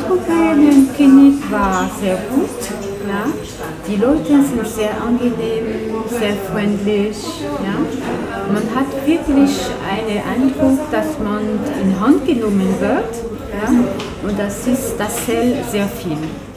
Eindruck finde ich war sehr gut. Ja. Die Leute sind sehr angenehm, sehr freundlich. Ja. Man hat wirklich einen Eindruck, dass man in Hand genommen wird. Ja. Und das ist sehr viel.